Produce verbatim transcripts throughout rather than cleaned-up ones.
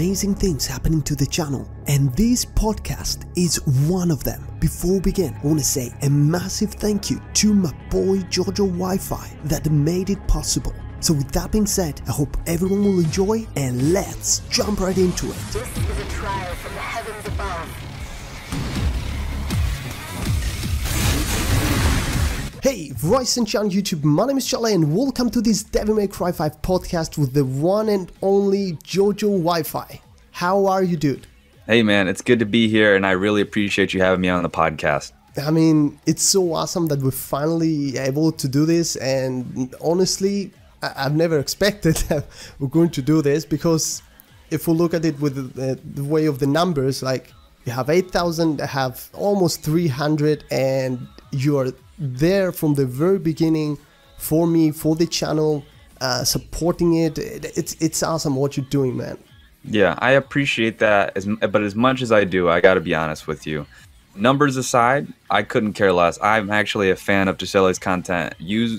amazing things happening to the channel, and this podcast is one of them. Before we begin, I want to say a massive thank you to my boy JoJo Wi-Fi that made it possible. So with that being said, I hope everyone will enjoy, and let's jump right into it. This is a trial from the heavens above. Hey, Voice and Channel YouTube, my name is Tsele and welcome to this Devil May Cry five podcast with the one and only JoJo Wi-Fi. How are you, dude? Hey man, it's good to be here and I really appreciate you having me on the podcast. I mean, it's so awesome that we're finally able to do this, and honestly, I I've never expected that we're going to do this, because if we look at it with the, the way of the numbers, like you have eight thousand, I have almost three hundred, and you're there from the very beginning for me, for the channel, uh supporting it. It's it's awesome what you're doing, man. Yeah, I appreciate that, as but as much as I do, I gotta be honest with you, numbers aside, I couldn't care less. I'm actually a fan of Tsele's content. Use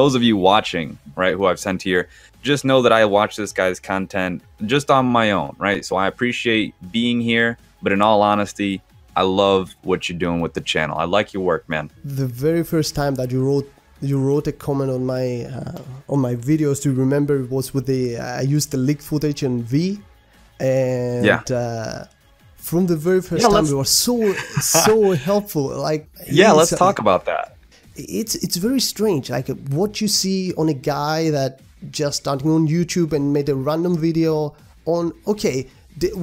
those of you watching, right, who I've sent here, just know that I watch this guy's content just on my own, right? So I appreciate being here, but in all honesty, I love what you're doing with the channel. I like your work, man. The very first time that you wrote you wrote a comment on my uh, on my videos, do you remember, it was with the uh, I used the leaked footage in V, and yeah. uh, from the very first yeah, time you were so so helpful. Like yeah, let's uh, talk about that. It's it's very strange, like what you see on a guy that just starting on YouTube and made a random video on okay.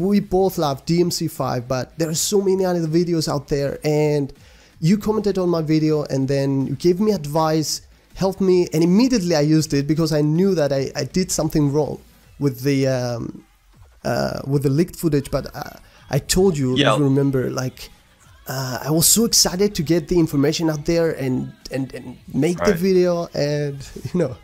We both love D M C five, but there are so many other videos out there, and you commented on my video and then you gave me advice, helped me, and immediately I used it because I knew that I, I did something wrong with the um, uh, with the leaked footage. But uh, I told you, yeah. if you remember, like uh, I was so excited to get the information out there and, and, and make all the right. video, and you know.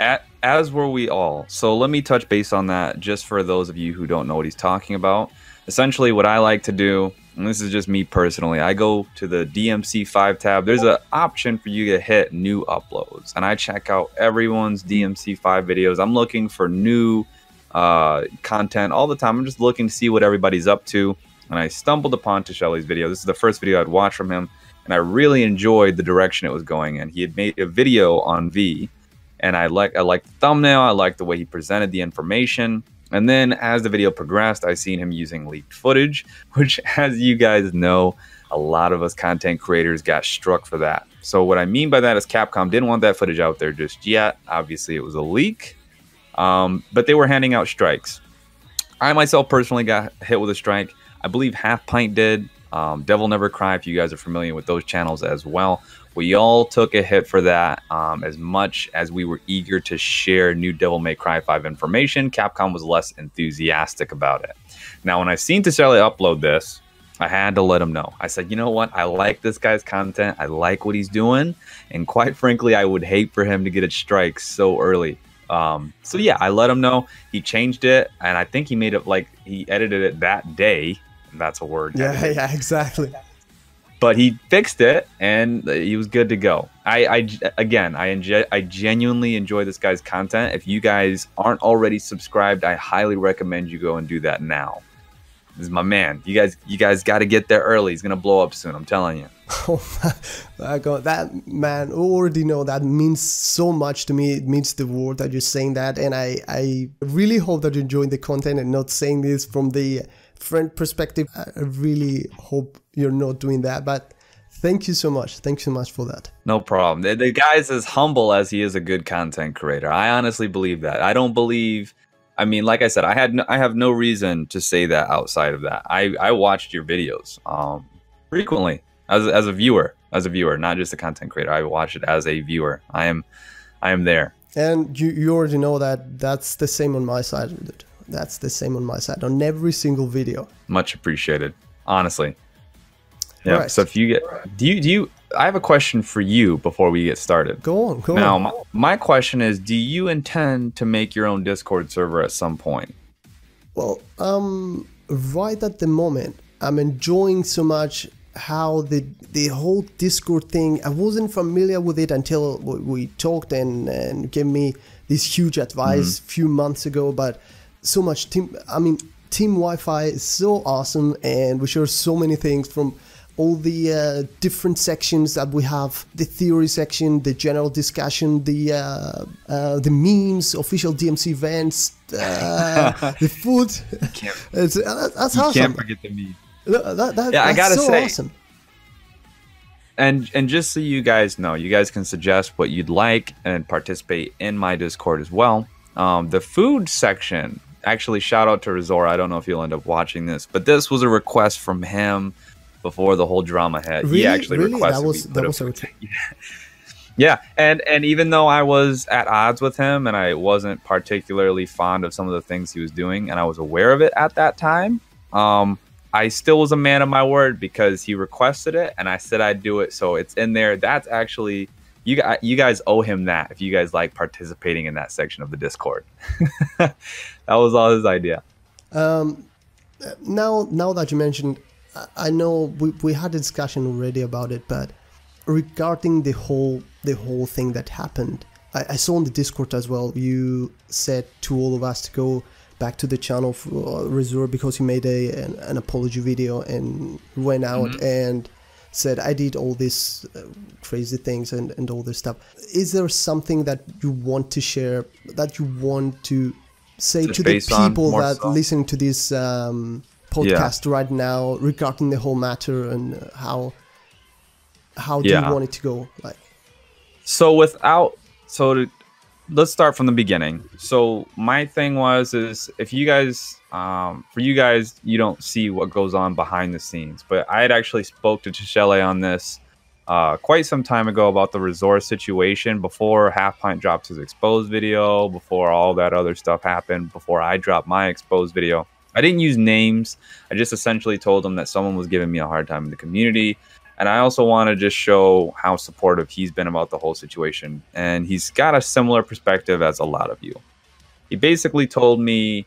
At, as were we all. So let me touch base on that just for those of you who don't know what he's talking about. Essentially what I like to do, and this is just me personally, I go to the D M C five tab. There's an option for you to hit new uploads, and I check out everyone's D M C five videos. I'm looking for new uh, content all the time. I'm just looking to see what everybody's up to, and I stumbled upon Tsele's video. This is the first video I'd watched from him, and I really enjoyed the direction it was going in. He had made a video on V, and I like I like the thumbnail, I like the way he presented the information. And then as the video progressed, I seen him using leaked footage, which, as you guys know, a lot of us content creators got struck for that. So what I mean by that is Capcom didn't want that footage out there just yet. Obviously, it was a leak, um, but they were handing out strikes. I myself personally got hit with a strike. I believe Half Pint did. Um, Devil Never Cry, if you guys are familiar with those channels as well. We all took a hit for that. Um, as much as we were eager to share new Devil May Cry five information, Capcom was less enthusiastic about it. Now, when I seen Tsele upload this, I had to let him know. I said, you know what? I like this guy's content. I like what he's doing. And quite frankly, I would hate for him to get a strike so early. Um, so yeah, I let him know. He changed it. And I think he made it like he edited it that day. That's a word. Yeah, edited. Yeah, exactly. But he fixed it, and he was good to go. I, I again, I, enjoy, I genuinely enjoy this guy's content. If you guys aren't already subscribed, I highly recommend you go and do that now. This is my man. You guys, you guys got to get there early. He's gonna blow up soon. I'm telling you. Oh my God, that man already know that means so much to me. It means the world that you're saying that, and I, I really hope that you're enjoying the content and not saying this from the friend perspective. I really hope you're not doing that, but thank you so much. Thank you so much for that. No problem. The, the guy is as humble as he is a good content creator. I honestly believe that. I don't believe, I mean, like I said, I had no, I have no reason to say that outside of that. I, I watched your videos um, frequently as, as a viewer, as a viewer, not just a content creator. I watched it as a viewer. I am, I am there. And you, you already know that that's the same on my side, dude. That's the same on my side on every single video. Much appreciated, honestly. Yeah. Right. So if you get, do you do you? I have a question for you before we get started. Go on. Go now, on. Now, my, my question is: do you intend to make your own Discord server at some point? Well, um, right at the moment, I'm enjoying so much how the the whole Discord thing. I wasn't familiar with it until we talked and and gave me this huge advice mm-hmm. few months ago, but. So much team, I mean, Team Wi-Fi is so awesome, and we share so many things from all the uh, different sections that we have: the theory section, the general discussion, the uh, uh, the memes, official D M C events, uh, the food. You can't, it's, uh, that's you awesome. Can't forget the meme. That, that, that, yeah, that's I gotta so say. Awesome. And and just so you guys know, you guys can suggest what you'd like and participate in my Discord as well. Um, the food section, actually, shout out to Razora. I don't know if you'll end up watching this, but this was a request from him before the whole drama hit. Really? He actually really? requested that was, that was a yeah. yeah, and and even though I was at odds with him and I wasn't particularly fond of some of the things he was doing, and I was aware of it at that time, um, I still was a man of my word because he requested it and I said I'd do it. So it's in there. That's actually, you guys, you guys owe him that if you guys like participating in that section of the Discord. That was all his idea. Um, now, now that you mentioned, I know we, we had a discussion already about it, but regarding the whole, the whole thing that happened, I, I saw on the Discord as well, you said to all of us to go back to the channel for Razor because he made a an, an apology video and went out mm-hmm. and said I did all these uh, crazy things and, and all this stuff. Is there something that you want to share, that you want to say Just to the people that so. listen to this um, podcast yeah. right now regarding the whole matter, and how how do yeah. you want it to go? Like, so without so to let's start from the beginning. So my thing was, is if you guys, um, for you guys, you don't see what goes on behind the scenes, but I had actually spoke to Tsele on this uh, quite some time ago about the Resort situation before Half Pint dropped his exposed video, before all that other stuff happened, before I dropped my exposed video. I didn't use names. I just essentially told him that someone was giving me a hard time in the community. And I also want to just show how supportive he's been about the whole situation. And he's got a similar perspective as a lot of you. He basically told me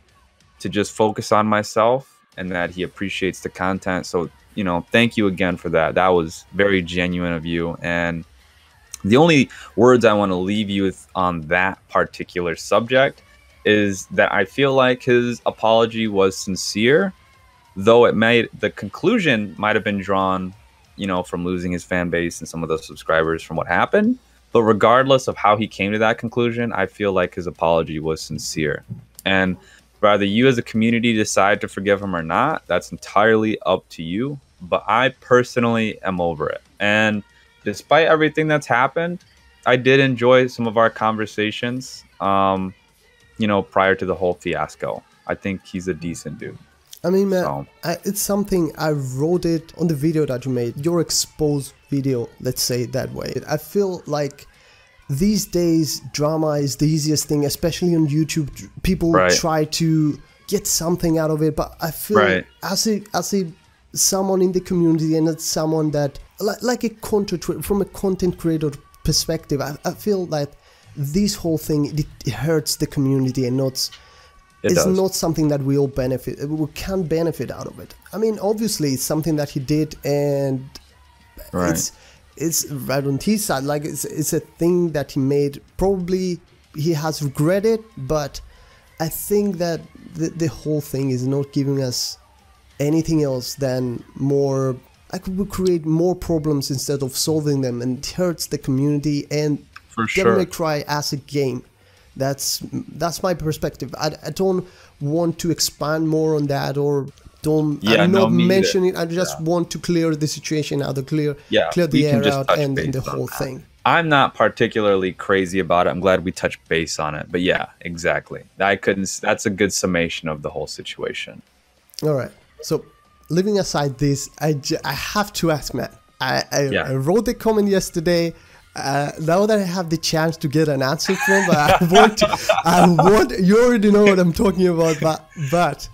to just focus on myself and that he appreciates the content. So, you know, thank you again for that. That was very genuine of you. And the only words I want to leave you with on that particular subject is that I feel like his apology was sincere, though it made the conclusion might have been drawn, you know, from losing his fan base and some of those subscribers from what happened. But regardless of how he came to that conclusion, I feel like his apology was sincere. And whether you as a community decide to forgive him or not, that's entirely up to you. But I personally am over it. And despite everything that's happened, I did enjoy some of our conversations, um, you know, prior to the whole fiasco. I think he's a decent dude. I mean, man, so. I, it's something, I wrote it on the video that you made, your exposed video, let's say it that way. I feel like these days drama is the easiest thing, especially on YouTube. People right. try to get something out of it, but I feel right. as, a, as a someone in the community and as someone that, like, like a content, from a content creator perspective, I, I feel that this whole thing, it, it hurts the community and not... It it's does. not something that we all benefit, we can't benefit out of it. I mean, obviously it's something that he did, and right. it's it's right on his side, like it's, it's a thing that he made, probably he has regretted, but I think that the, the whole thing is not giving us anything else than more, I could create more problems instead of solving them, and it hurts the community and For sure. Devil May Cry as a game. That's that's my perspective. I, I don't want to expand more on that, or don't yeah, I'm not no, mentioning it. I just yeah. want to clear the situation out, clear yeah, clear the air out, and, and the whole that. thing. I'm not particularly crazy about it. I'm glad we touched base on it. But yeah, exactly. I couldn't. That's a good summation of the whole situation. All right. So leaving aside this, I j I have to ask, man. I I, yeah. I wrote the comment yesterday. Uh, now that I have the chance to get an answer from, but I want, to, I want, you already know what I'm talking about, but, but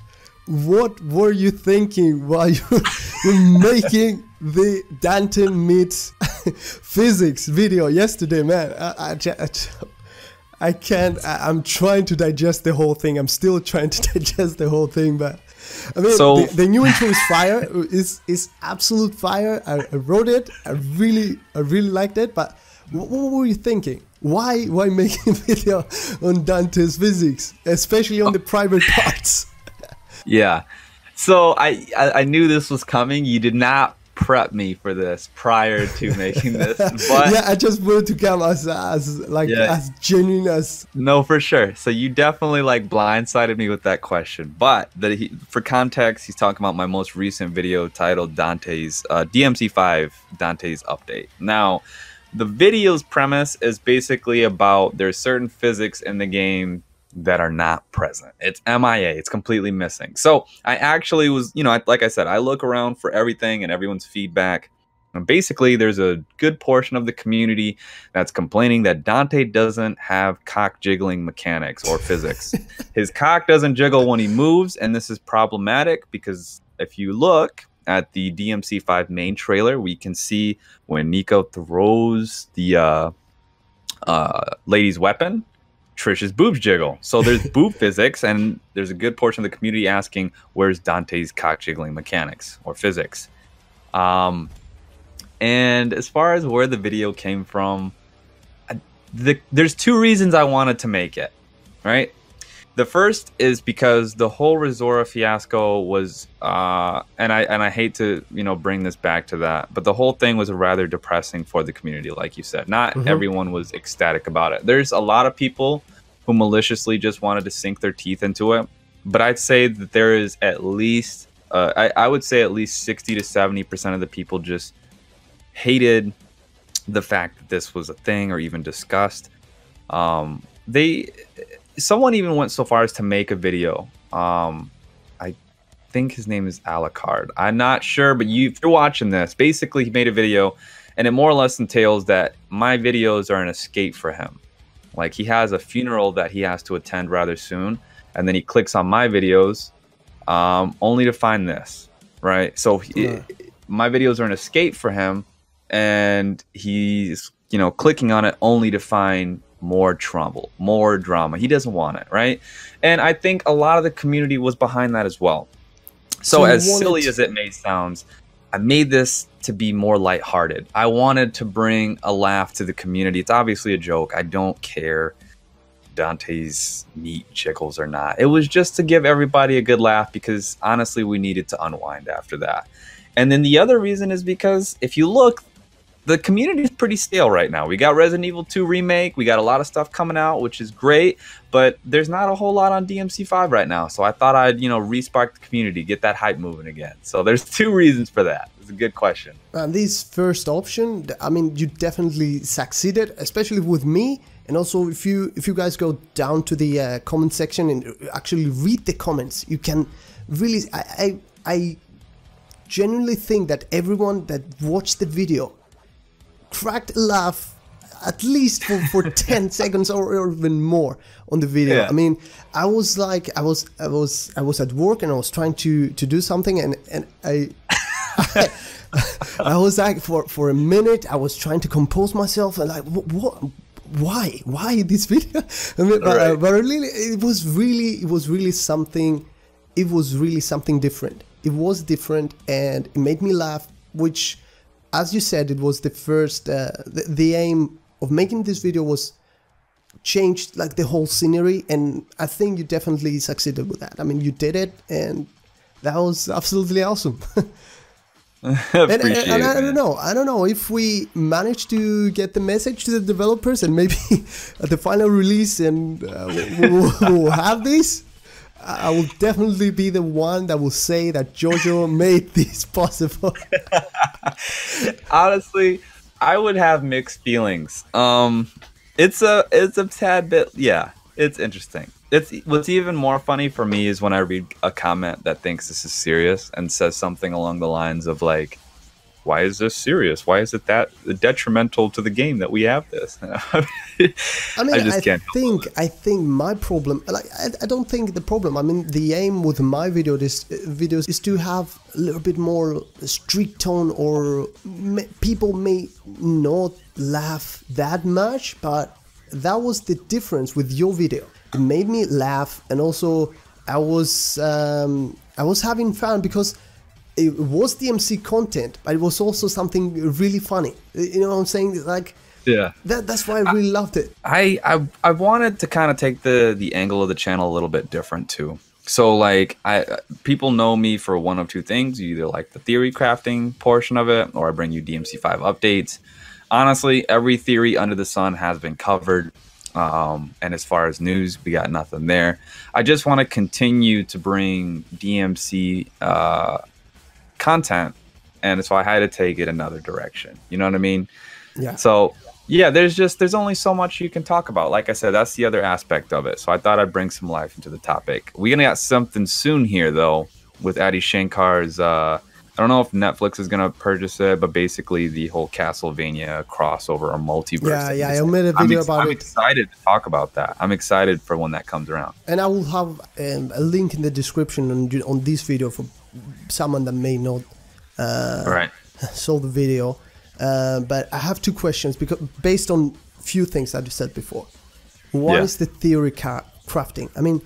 what were you thinking while you were making the Dante meets physics video yesterday, man? I, I, I can't, I, I'm trying to digest the whole thing. I'm still trying to digest the whole thing, but I mean, so, the, the new intro is fire, is is absolute fire. I, I wrote it, I really, I really liked it, but What were you thinking? Why why making a video on Dante's physics, especially on the private parts? Yeah. So I, I I knew this was coming. You did not prep me for this prior to making this. But yeah, I just wanted to come as as like yeah. as genuine as. No, for sure. So you definitely like blindsided me with that question. But that he, for context, he's talking about my most recent video titled Dante's uh, D M C five Dante's Update. Now, the video's premise is basically about there's certain physics in the game that are not present. It's M I A. It's completely missing. So I actually was, you know, I, like I said, I look around for everything and everyone's feedback. And basically, there's a good portion of the community that's complaining that Dante doesn't have cock jiggling mechanics or physics. His cock doesn't jiggle when he moves, and this is problematic because if you look at the D M C five main trailer, we can see when Nico throws the uh, uh, lady's weapon, Trish's boobs jiggle. So there's boob physics, and there's a good portion of the community asking, where's Dante's cock jiggling mechanics or physics? Um, and as far as where the video came from, I, the, there's two reasons I wanted to make it, right? The first is because the whole Resora fiasco was, uh, and I and I hate to you know bring this back to that, but the whole thing was rather depressing for the community, like you said. Not mm-hmm. everyone was ecstatic about it. There's a lot of people who maliciously just wanted to sink their teeth into it, but I'd say that there is at least, uh, I, I would say at least sixty to seventy percent of the people just hated the fact that this was a thing or even discussed. Um, they... Someone even went so far as to make a video. Um, I think his name is Alucard. I'm not sure, but you, if you're watching this, basically he made a video, and it more or less entails that my videos are an escape for him. Like, he has a funeral that he has to attend rather soon, and then he clicks on my videos um, only to find this, right? So he, yeah. my videos are an escape for him, and he's you know clicking on it only to find more trouble, more drama. He doesn't want it, right? And I think a lot of the community was behind that as well. So, so as silly as it may sound, I made this to be more lighthearted. I wanted to bring a laugh to the community. It's obviously a joke. I don't care Dante's meat jiggles or not. It was just to give everybody a good laugh because honestly, we needed to unwind after that. And then the other reason is because if you look, the community is pretty stale right now. We got Resident Evil two Remake. We got a lot of stuff coming out, which is great. But there's not a whole lot on D M C five right now. So I thought I'd, you know, re-spark the community, get that hype moving again. So there's two reasons for that. It's a good question. And this first option, I mean, you definitely succeeded, especially with me. And also, if you if you guys go down to the uh, comment section and actually read the comments, you can really... I, I, I genuinely think that everyone that watched the video cracked a laugh at least for, for ten seconds or, or even more on the video. Yeah. I mean, I was like, I was, I was, I was at work and I was trying to to do something, and and I, I, I was like, for for a minute, I was trying to compose myself and like, what, what why, why this video? I mean, but, right. uh, but really, it was really, it was really something. It was really something different. It was different, and it made me laugh, which, as you said, it was the first, uh, the, the aim of making this video was changed like the whole scenery, and I think you definitely succeeded with that. I mean, you did it, and that was absolutely awesome. I and, and, and, and I don't know, I don't know if we managed to get the message to the developers, and maybe at the final release, and uh, we'll, we'll have this. I will definitely be the one that will say that JoJo made this possible. Honestly, I would have mixed feelings. Um, it's a it's a tad bit, yeah, it's interesting. It's what's even more funny for me is when I read a comment that thinks this is serious and says something along the lines of like, why is this serious? Why is it that detrimental to the game that we have this? I mean, I just I can't think, I think my problem, like, I, I don't think the problem, I mean, the aim with my video, this, uh, videos is to have a little bit more street tone, or may, people may not laugh that much, but that was the difference with your video. It made me laugh, and also I was, um, I was having fun because it was D M C content, but it was also something really funny. You know what I'm saying? Like, yeah, that, that's why I really I, loved it. I, I I wanted to kind of take the the angle of the channel a little bit different too. So like I people know me for one of two things. You either like the theory crafting portion of it, or I bring you D M C five updates. Honestly, every theory under the sun has been covered. Um, and as far as news, we got nothing there. I just want to continue to bring D M C uh, content. And so I had to take it another direction. You know what I mean? Yeah. So yeah, there's just there's only so much you can talk about. Like I said, that's the other aspect of it. So I thought I'd bring some life into the topic. We're gonna got something soon here though with Adi Shankar's. Uh, I don't know if Netflix is gonna purchase it, but basically the whole Castlevania crossover or multiverse. Yeah, yeah. I made a video I'm about I'm it. I'm excited to talk about that. I'm excited for when that comes around. And I will have um, a link in the description on on this video for someone that may not. Uh, All right. Saw the video. Uh, but I have two questions because based on few things that you said before. One yeah. is the theory ca crafting. I mean,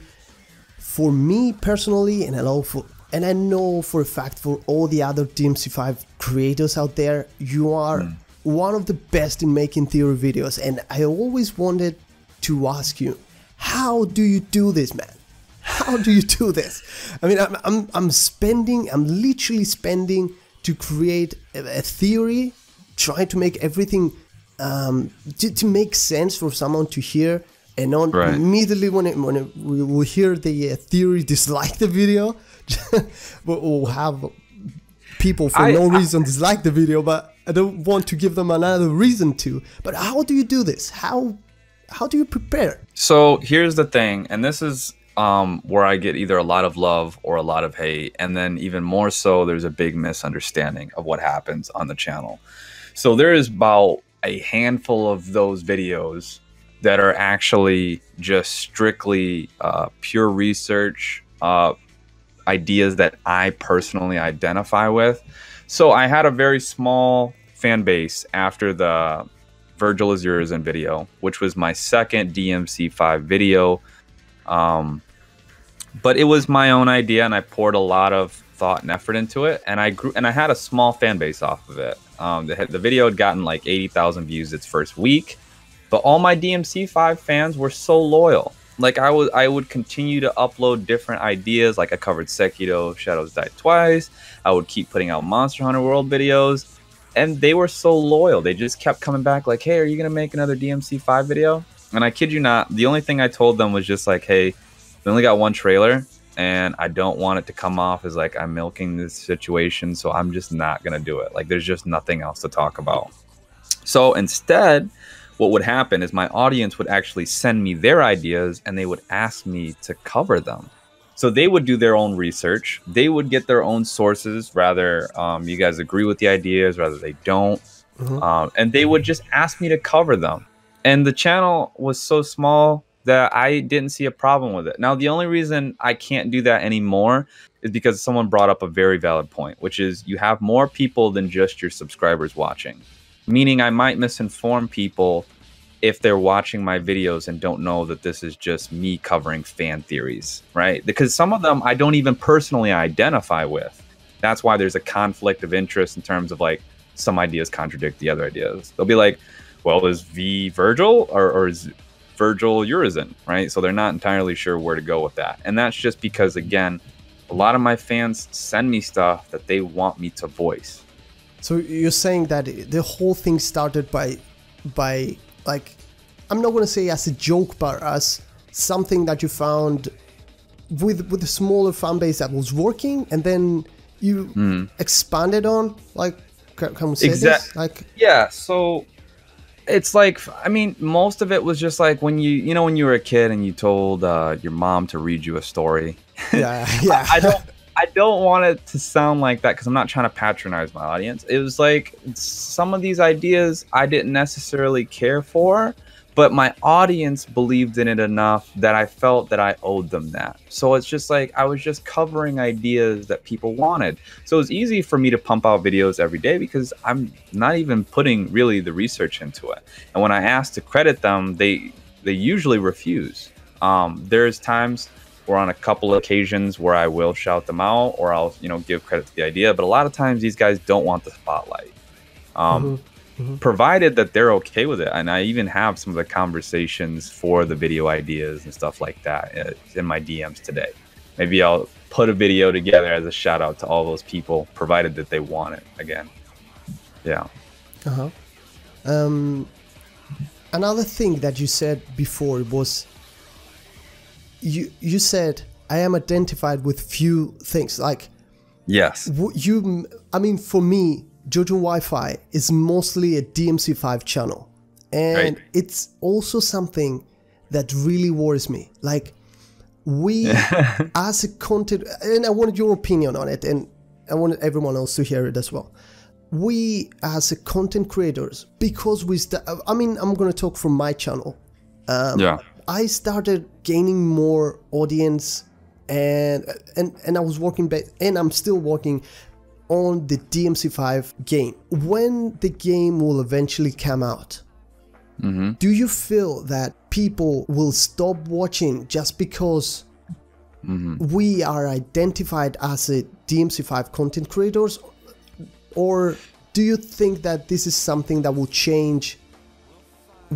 for me personally, and I know for and I know for a fact for all the other D M C five creators out there, you are mm. one of the best in making theory videos. And I always wanted to ask you, how do you do this, man? How do you do this? I mean, I'm I'm, I'm spending, I'm literally spending to create a, a theory. Try to make everything um, to, to make sense for someone to hear, and not right. immediately when it, when it, we will hear the uh, theory dislike the video, we'll have people for I, no I, reason dislike the video. But I don't want to give them another reason to. But how do you do this? How how do you prepare? So here's the thing, and this is um, where I get either a lot of love or a lot of hate, and then even more so, there's a big misunderstanding of what happens on the channel. So there is about a handful of those videos that are actually just strictly uh, pure research, uh, ideas that I personally identify with. So I had a very small fan base after the Vergil is Urizen video, which was my second D M C five video. Um, but it was my own idea, and I poured a lot of thought and effort into it, and I grew, and I had a small fan base off of it. Um, the, the video had gotten like eighty thousand views its first week, but all my D M C five fans were so loyal. Like I would, I would continue to upload different ideas. Like I covered Sekiro, Shadows Die Twice. I would keep putting out Monster Hunter World videos, and they were so loyal. They just kept coming back like, "Hey, are you gonna make another D M C five video?" And I kid you not, the only thing I told them was just like, "Hey, we only got one trailer, and I don't want it to come off as like I'm milking this situation, so I'm just not gonna do it. Like there's just nothing else to talk about." So instead, what would happen is my audience would actually send me their ideas, and they would ask me to cover them. So they would do their own research. They would get their own sources, rather um, you guys agree with the ideas, rather they don't. Mm-hmm. um, and they would just ask me to cover them. And the channel was so small that I didn't see a problem with it. Now, the only reason I can't do that anymore is because someone brought up a very valid point, which is you have more people than just your subscribers watching. Meaning I might misinform people if they're watching my videos and don't know that this is just me covering fan theories, right? Because some of them I don't even personally identify with. That's why there's a conflict of interest in terms of like some ideas contradict the other ideas. They'll be like, well, is V Vergil or, or is Vergil Urizen, right? So they're not entirely sure where to go with that. And that's just because, again, a lot of my fans send me stuff that they want me to voice. So you're saying that the whole thing started by, by like, I'm not going to say as a joke, but as something that you found with, with a smaller fan base that was working, and then you mm. expanded on, like, can, can we say exactly. this? Like, yeah, so... It's like, I mean, most of it was just like when you, you know, when you were a kid and you told uh, your mom to read you a story. Yeah, yeah. I, I don't, I don't want it to sound like that because I'm not trying to patronize my audience. It was like some of these ideas I didn't necessarily care for, but my audience believed in it enough that I felt that I owed them that. So it's just like I was just covering ideas that people wanted. So it's easy for me to pump out videos every day because I'm not even putting really the research into it. And when I ask to credit them, they they usually refuse. Um, there's times or on a couple of occasions where I will shout them out, or I'll you know give credit to the idea. But a lot of times these guys don't want the spotlight. Um, mm-hmm. Mm-hmm. Provided that they're okay with it. And I even have some of the conversations for the video ideas and stuff like that in my D Ms today. maybe I'll put a video together as a shout out to all those people, provided that they want it again. Yeah. Uh-huh. Um, another thing that you said before was, you you said I am identified with few things, like, yes, you, I mean, for me, JoJo Wi-Fi is mostly a D M C five channel, and right. it's also something that really worries me. Like, we as a content, and I wanted your opinion on it, and I wanted everyone else to hear it as well. We as a content creators, because we, I mean, I'm gonna talk from my channel. Um, yeah, I started gaining more audience, and and and I was working back, and I'm still working on the D M C five game. When the game will eventually come out, mm-hmm. do you feel that people will stop watching just because mm-hmm. we are identified as a D M C five content creators, or do you think that this is something that will change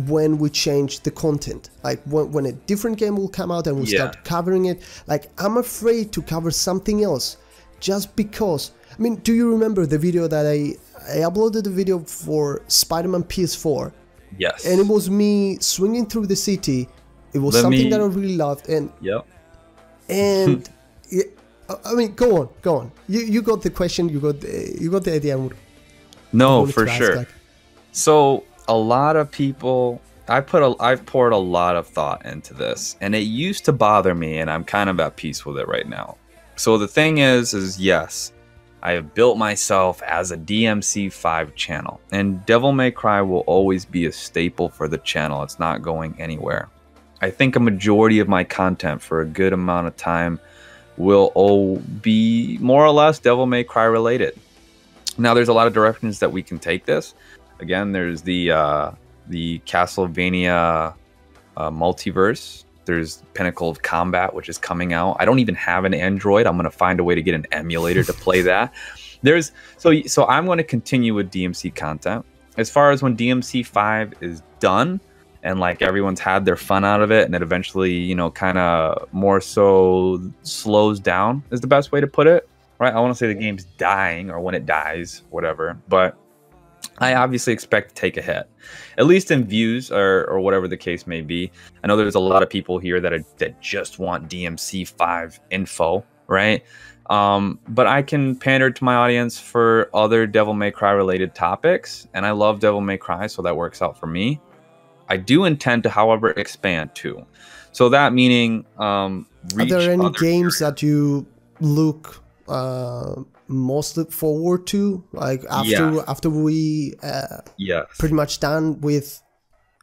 when we change the content, like when, when a different game will come out and we'll yeah. start covering it? Like, I'm afraid to cover something else just because, I mean, do you remember the video that I, I uploaded a video for Spider-Man P S four? Yes. And it was me swinging through the city. It was Let something me... that I really loved. And, yep. and it, I mean, go on, go on. You, you got the question, you got the, you got the idea. I no, for sure. Ask, like, so a lot of people, I put a, I've poured a lot of thought into this, and it used to bother me, and I'm kind of at peace with it right now. So the thing is, is yes, I have built myself as a D M C five channel, and Devil May Cry will always be a staple for the channel. It's not going anywhere. I think a majority of my content for a good amount of time will all be more or less Devil May Cry related. Now, there's a lot of directions that we can take this. Again, there's the, uh, the Castlevania uh, multiverse. There's Pinnacle of Combat, which is coming out. I don't even have an Android. I'm going to find a way to get an emulator to play that. There's so so I'm going to continue with D M C content. As far as when D M C five is done and like everyone's had their fun out of it, and it eventually, you know, kind of more so slows down is the best way to put it, right? I want to say the game's dying, or when it dies, whatever. But I obviously expect to take a hit, at least in views, or, or whatever the case may be. I know there's a lot of people here that are, that just want D M C five info, right? Um, but I can pander to my audience for other Devil May Cry related topics, and I love Devil May Cry, so that works out for me. I do intend to, however, expand too. So that meaning, um, reach. Are there any games that you look Uh... most look forward to, like, after yeah. after we uh yeah pretty much done with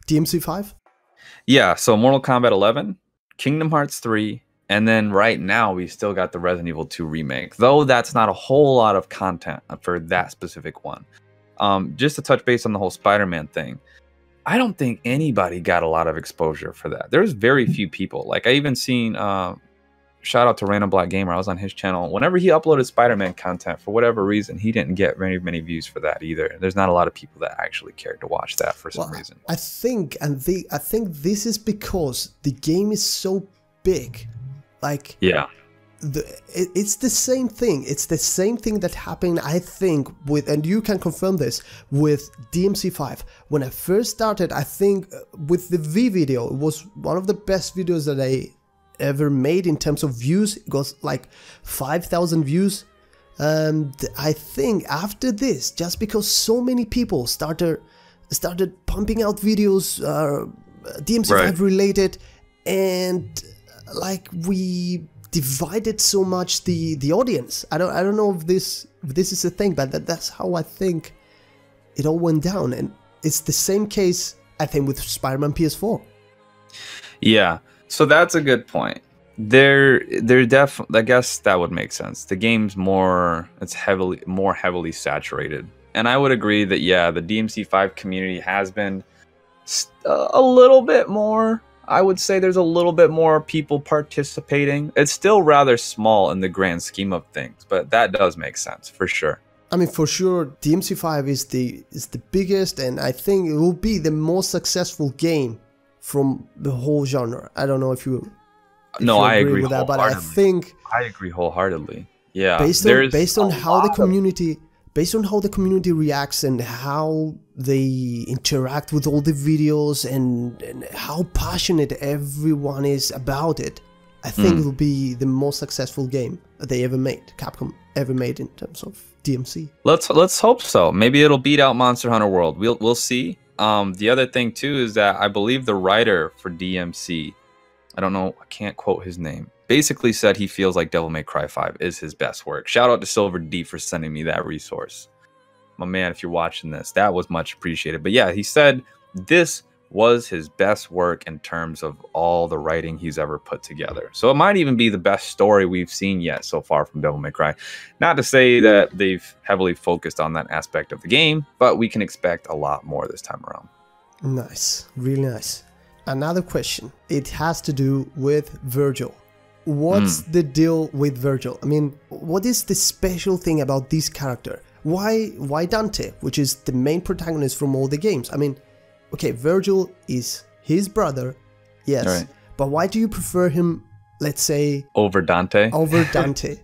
D M C five? Yeah, so Mortal Kombat eleven, Kingdom Hearts three, and then right now we still got the Resident Evil two remake, though that's not a whole lot of content for that specific one. Um just to touch base on the whole Spider-Man thing, I don't think anybody got a lot of exposure for that. There's very few people. Like, I even seen uh shout out to Random Black Gamer. I was on his channel. Whenever he uploaded Spider-Man content, for whatever reason, he didn't get very many views for that either. There's not a lot of people that actually cared to watch that for some well, reason. I think, and the I think this is because the game is so big. Like, yeah, the, it, it's the same thing. It's the same thing that happened, I think, with, and you can confirm this, with D M C five. When I first started, I think with the V video, it was one of the best videos that I ever made in terms of views. It got like five thousand views, and I think after this, just because so many people started started pumping out videos uh, D M C five right. related, and like we divided so much the the audience. I don't I don't know if this if this is a thing, but that, that's how I think it all went down, and it's the same case I think with Spider-Man P S four. Yeah. So that's a good point. They're they're def. I guess that would make sense. The game's more it's heavily more heavily saturated, and I would agree that yeah, the D M C five community has been a little bit more. I would say there's a little bit more people participating. It's still rather small in the grand scheme of things, but that does make sense for sure. I mean, for sure, D M C five is the is the biggest, and I think it will be the most successful game from the whole genre. I don't know if you No, I agree with that, but I think I agree wholeheartedly. Yeah, based on based on how the community based on how the community reacts and how they interact with all the videos and, and how passionate everyone is about it, I think mm. it'll be the most successful game they ever made, Capcom ever made in terms of D M C. Let's let's hope so. Maybe it'll beat out Monster Hunter World. We'll we'll see. Um, the other thing too is that I believe the writer for D M C, I don't know, I can't quote his name, basically said he feels like Devil May Cry five is his best work. Shout out to Silver D for sending me that resource. My man, if you're watching this, that was much appreciated. But yeah, he said this was his best work in terms of all the writing he's ever put together. So it might even be the best story we've seen yet so far from Devil May Cry. Not to say that they've heavily focused on that aspect of the game, but we can expect a lot more this time around. Nice, really nice. Another question. It has to do with Vergil. What's mm. the deal with Vergil? I mean, what is the special thing about this character? Why, why Dante, which is the main protagonist from all the games? I mean, okay, Vergil is his brother, yes, right. But why do you prefer him, let's say... Over Dante? Over Dante.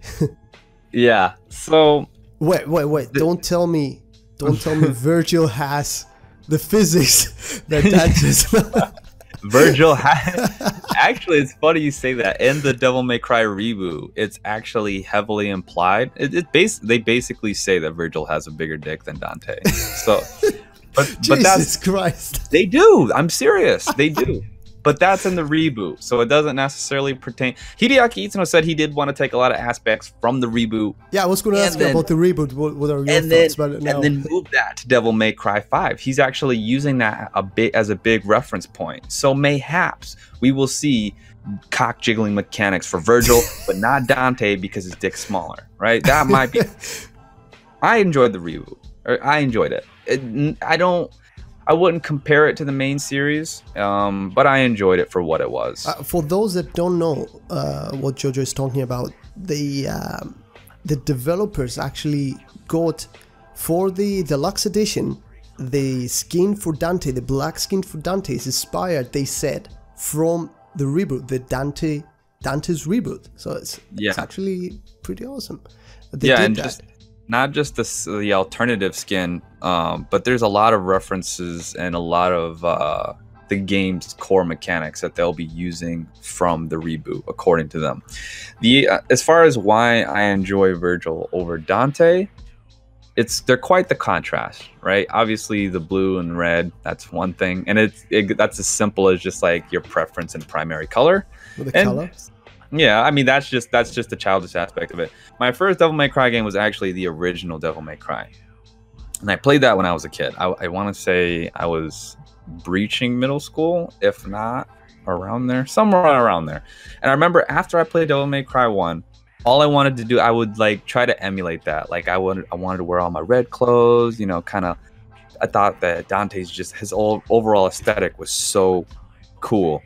Yeah, so... Wait, wait, wait, don't tell me, don't tell me Vergil has the physics that Dante's... Vergil has... Actually, it's funny you say that. In the Devil May Cry reboot, it's actually heavily implied. It, it bas They basically say that Vergil has a bigger dick than Dante, so... But, Jesus but that's, Christ. They do. I'm serious. They do. But that's in the reboot, so it doesn't necessarily pertain. Hideaki Itsuno said he did want to take a lot of aspects from the reboot. Yeah, I was going to ask then, you about the reboot. What, what are your and thoughts then, about it now? And then move that to Devil May Cry five. He's actually using that a bit as a big reference point. So mayhaps we will see cock jiggling mechanics for Vergil, but not Dante because his dick's smaller, right? That might be. I enjoyed the reboot. Or I enjoyed it. It, I don't. I wouldn't compare it to the main series, um, but I enjoyed it for what it was. Uh, for those that don't know uh, what JoJo is talking about, the uh, the developers actually got for the deluxe edition the skin for Dante. The black skin for Dante is inspired, they said, from the reboot, the Dante Dante's reboot. So it's yeah. it's actually pretty awesome. They yeah, did and that. Just, Not just the, the alternative skin, um, but there's a lot of references and a lot of uh, the game's core mechanics that they'll be using from the reboot, according to them. The uh, as far as why I enjoy Vergil over Dante, it's they're quite the contrast, right? Obviously, the blue and red, that's one thing, and it's it, that's as simple as just like your preference and primary color. With the and, color? Yeah, I mean, that's just that's just the childish aspect of it. My first Devil May Cry game was actually the original Devil May Cry. And I played that when I was a kid. I, I want to say I was breaching middle school, if not around there, somewhere around there. And I remember after I played Devil May Cry one, all I wanted to do, I would like try to emulate that. Like I, would, I wanted to wear all my red clothes, you know, kind of. I thought that Dante's just, his old, overall aesthetic was so cool.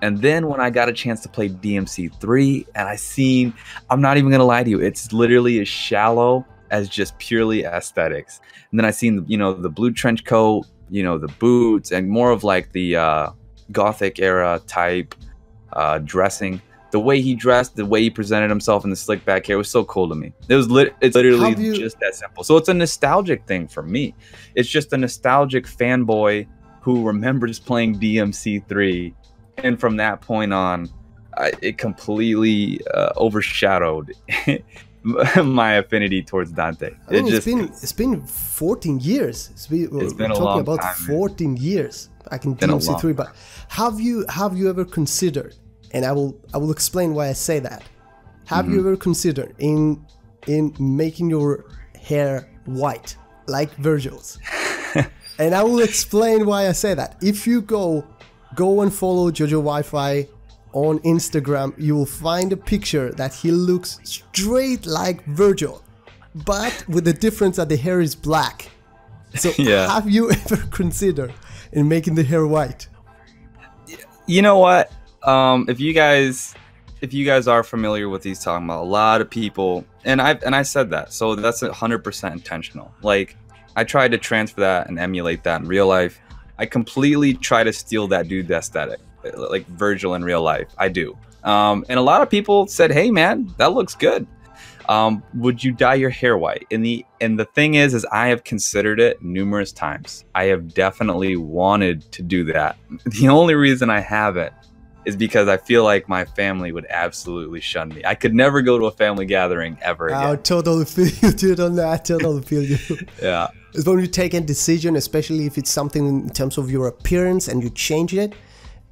And then when I got a chance to play D M C three and I seen, I'm not even going to lie to you, it's literally as shallow as just purely aesthetics. And then I seen, you know, the blue trench coat, you know, the boots and more of like the uh, Gothic era type uh, dressing. The way he dressed, the way he presented himself in the slick back hair was so cool to me. It was lit it's literally you... just that simple. So it's a nostalgic thing for me. It's just a nostalgic fanboy who remembers playing D M C three. And from that point on, I, it completely uh, overshadowed my affinity towards Dante. I mean, it just, it's been it's been fourteen years. It's been, it's been we're a long about time, fourteen man. years. I can D M C three, but have you have you ever considered? And I will I will explain why I say that. Have mm-hmm. you ever considered in in making your hair white like Vergil's? And I will explain why I say that. If you go. Go and follow JoJo Wi-Fi on Instagram. You will find a picture that he looks straight like Vergil, but with the difference that the hair is black. So yeah. Have you ever considered in making the hair white? You know what? Um, if you guys, if you guys are familiar with these talking about, a lot of people, and I and I said that, so that's one hundred percent intentional. Like I tried to transfer that and emulate that in real life. I completely try to steal that dude's aesthetic, like Vergil in real life. I do. Um, and a lot of people said, hey, man, that looks good. Um, would you dye your hair white? And the and the thing is, is I have considered it numerous times. I have definitely wanted to do that. The only reason I haven't is because I feel like my family would absolutely shun me. I could never go to a family gathering ever again. I totally feel you, dude, on that. I totally feel you. Yeah. It's when you take a decision, especially if it's something in terms of your appearance and you change it,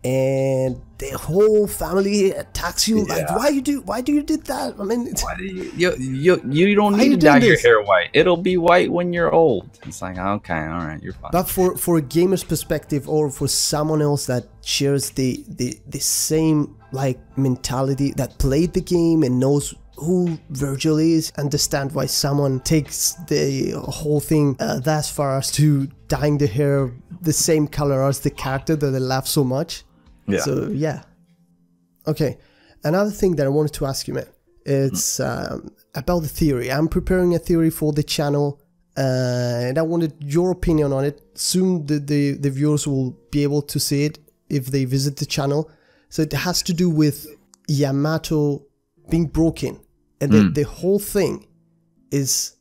and the whole family attacks you. Yeah. Like, why you do? Why do you did that? I mean, it's, why do you, you you you don't need to dye your hair white. It'll be white when you're old. It's like, okay, all right, you're fine. But for for a gamer's perspective, or for someone else that shares the the the same like mentality, that played the game and knows who Vergil is, understand why someone takes the whole thing uh, that far as to dyeing the hair the same color as the character that they love so much. Yeah. So yeah. Okay. Another thing that I wanted to ask you, man, it's um, about the theory. I'm preparing a theory for the channel, uh, and I wanted your opinion on it. Soon the, the the viewers will be able to see it if they visit the channel. So it has to do with Yamato being broken, and mm. the, the whole thing is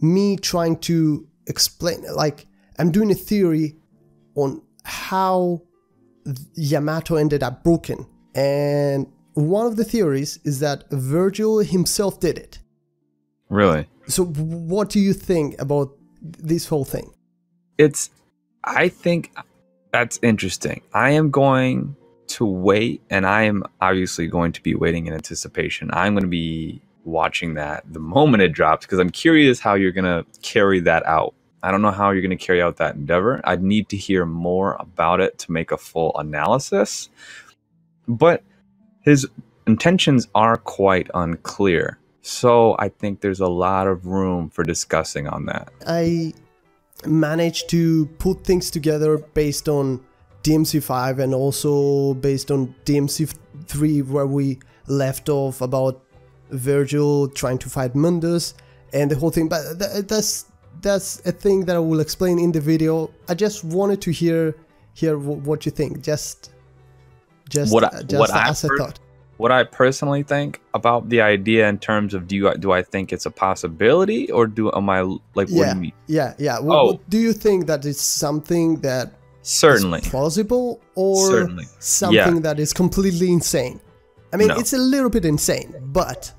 me trying to explain. Like, I'm doing a theory on how Yamato ended up broken, and one of the theories is that Vergil himself did it. Really? So what do you think about this whole thing? It's, I think that's interesting. I am going to wait, and I am obviously going to be waiting in anticipation. I'm going to be watching that the moment it drops, because I'm curious how you're going to carry that out. I don't know how you're going to carry out that endeavor. I'd need to hear more about it to make a full analysis. But his intentions are quite unclear. So I think there's a lot of room for discussing on that. I managed to put things together based on D M C five and also based on D M C three, where we left off about Vergil trying to fight Mundus and the whole thing. But th that's... that's a thing that I will explain in the video. I just wanted to hear hear what you think. Just, just, what I, just what as I a thought. What I personally think about the idea in terms of, do you do I think it's a possibility, or do am I like? Yeah, what do you mean? yeah, yeah. Oh. What, what, do you think that it's something that certainly is plausible, or certainly. something yeah. that is completely insane? I mean, no. it's a little bit insane, but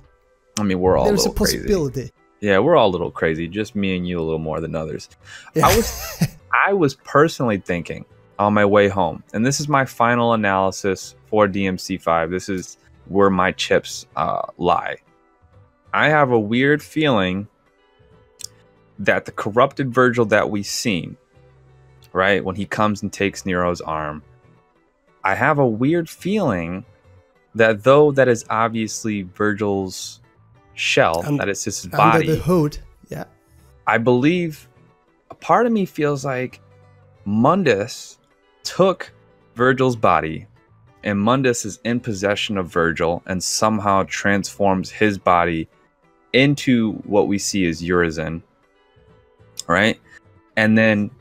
I mean, we're all there's a, a possibility. Crazy. Yeah, we're all a little crazy, just me and you a little more than others. Yeah. I was I was personally thinking on my way home, and this is my final analysis for D M C five. This is where my chips uh, lie. I have a weird feeling that the corrupted Vergil that we've seen, right, when he comes and takes Nero's arm, I have a weird feeling that though that is obviously Vergil's shell, um, that it's his body under the hood, yeah I believe a part of me feels like Mundus took Vergil's body, and Mundus is in possession of Vergil and somehow transforms his body into what we see as Urizen, right? And then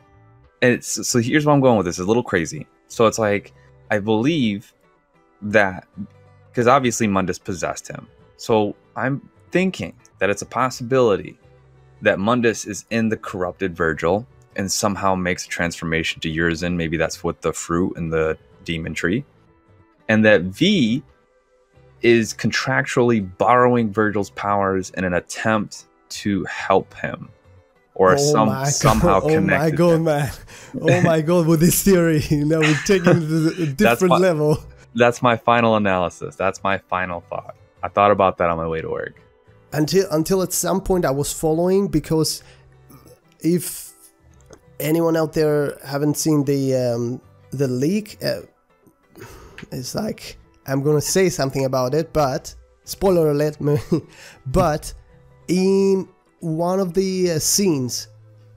and it's so here's where I'm going with this. It's a little crazy. So it's like, I believe that, because obviously Mundus possessed him, so I'm thinking that it's a possibility that Mundus is in the corrupted Vergil and somehow makes a transformation to Urizen. Maybe that's what the fruit and the demon tree, and that V is contractually borrowing Vergil's powers in an attempt to help him, or oh some somehow connect. Oh my god, him. man! Oh my god, with this theory, you know, we're taking it to a different that's level. My, that's my final analysis. That's my final thought. I thought about that on my way to work. Until until at some point I was following, because if anyone out there haven't seen the um, the leak, uh, it's like, I'm gonna say something about it, but spoiler alert. But in one of the uh, scenes,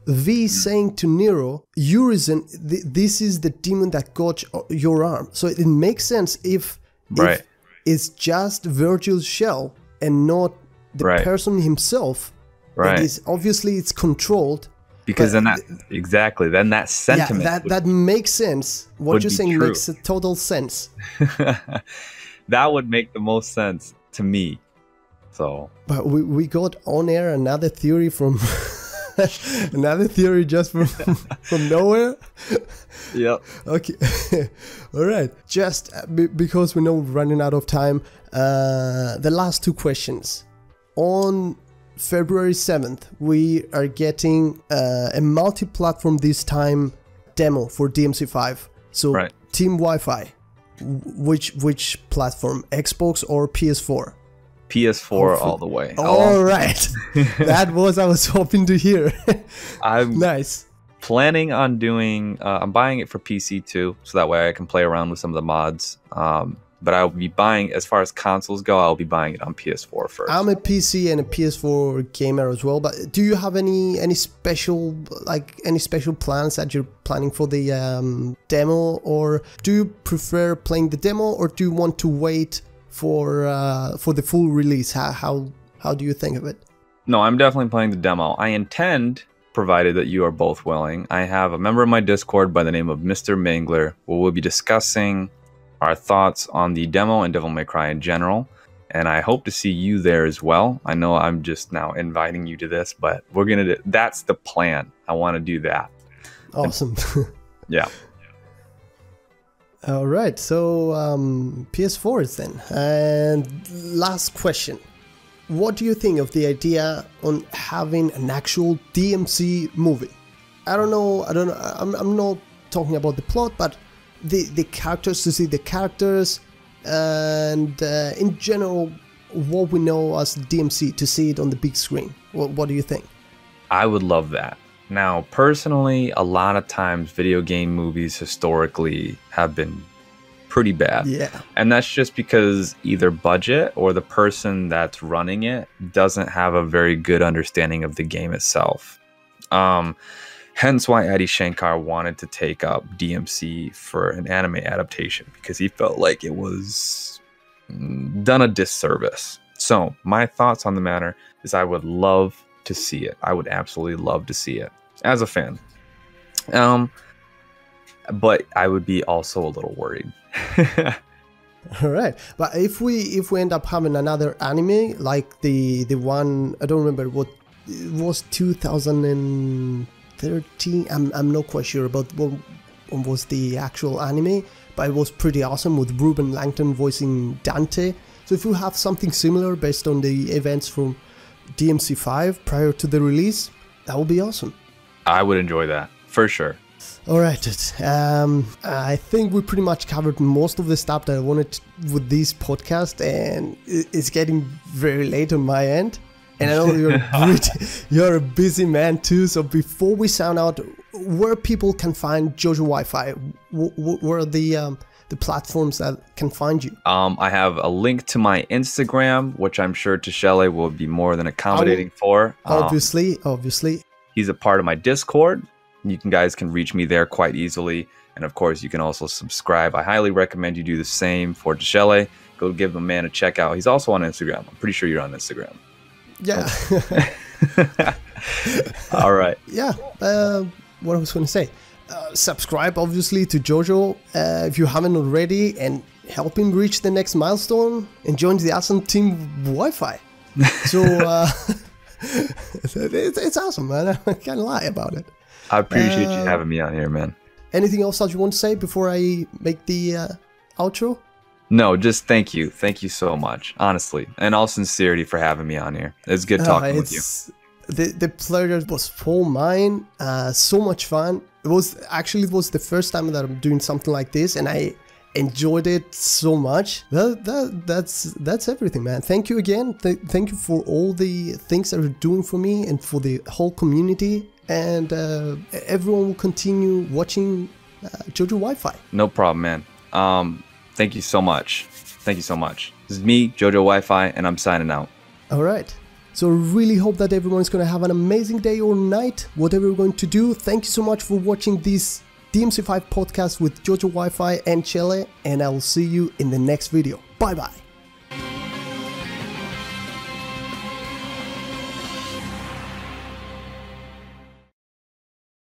V saying to Nero, "Urizen, th this is the demon that got your arm." So it, it makes sense if right. If it's just Vergil's shell and not the right. person himself. Right. Is, obviously, it's controlled. Because then that exactly then that sentiment. Yeah, that would, that makes sense. What you're saying true. makes a total sense. That would make the most sense to me. So, but we, we got on air another theory from another theory just from from nowhere. Yeah. Okay. All right. Just b because we know we're running out of time, uh, the last two questions. On February seventh, we are getting uh, a multi-platform this time demo for D M C five. So right. Team Wi-Fi, which which platform? Xbox or P S four? P S four all the way. All oh. right. That was I was hoping to hear. I'm nice. Planning on doing, uh, I'm buying it for P C too, so that way I can play around with some of the mods. Um, but I'll be buying, as far as consoles go, I'll be buying it on P S four first. I'm a P C and a P S four gamer as well, but do you have any any special, like any special plans that you're planning for the um, demo? Or do you prefer playing the demo, or do you want to wait for uh, for the full release? How, how how do you think of it? No, I'm definitely playing the demo. I intend, provided that you are both willing, I have a member of my Discord by the name of Mister Mangler, where we'll be discussing our thoughts on the demo and Devil May Cry in general. And I hope to see you there as well. I know I'm just now inviting you to this, but we're gonna do, that's the plan. I want to do that. Awesome. And, yeah. All right, so um, P S fours then. And last question. What do you think of the idea on having an actual D M C movie? I don't know, I don't know, I'm, I'm not talking about the plot, but the, the characters, to see the characters, and uh, in general, what we know as D M C, to see it on the big screen. What, what do you think? I would love that. Now, personally, a lot of times video game movies historically have been pretty bad. Yeah. And that's just because either budget or the person that's running it doesn't have a very good understanding of the game itself. Um, hence why Adi Shankar wanted to take up D M C for an anime adaptation, because he felt like it was done a disservice. So my thoughts on the matter is I would love to see it. I would absolutely love to see it as a fan. Um, but I would be also a little worried. All right, but if we if we end up having another anime like the the one, I don't remember what it was, two thousand thirteen. I'm I'm not quite sure about what, what was the actual anime, but it was pretty awesome with Reuben Langton voicing Dante. So if you have something similar based on the events from D M C five prior to the release, that would be awesome. I would enjoy that for sure. All right, um, I think we pretty much covered most of the stuff that I wanted with this podcast, and it's getting very late on my end. And I know you're pretty, you're a busy man too. So before we sound out, where people can find JoJo Wi-Fi, where are the um, the platforms that can find you? Um, I have a link to my Instagram, which I'm sure Tsele will be more than accommodating will, for. Obviously, um, obviously. He's a part of my Discord. You can, guys can reach me there quite easily. And of course, you can also subscribe. I highly recommend you do the same for Tsele. Go give the man a check out. He's also on Instagram. I'm pretty sure you're on Instagram. Yeah. All right. Yeah. Uh, what I was going to say. Uh, subscribe obviously to JoJo uh, if you haven't already, and help him reach the next milestone and join the awesome Team Wi-Fi. So uh, it's, it's awesome, man. I can't lie about it. I appreciate uh, you having me on here, man. Anything else that you want to say before I make the uh, outro? No, just thank you. Thank you so much, honestly, and all sincerity for having me on here. It's good talking uh, it's, with you. The, the pleasure was full mine. Uh, so much fun. It was actually it was the first time that I'm doing something like this, and I enjoyed it so much. That, that that's that's everything, man. Thank you again. Th thank you for all the things that you're doing for me and for the whole community. And uh, everyone will continue watching uh, JoJo Wi-Fi. No problem, man. Um, thank you so much. Thank you so much. This is me, JoJo Wi-Fi, and I'm signing out. All right. So really hope that everyone's going to have an amazing day or night, whatever you're going to do. Thank you so much for watching this D M C five podcast with JoJo Wi-Fi and Tsele, and I will see you in the next video. Bye-bye.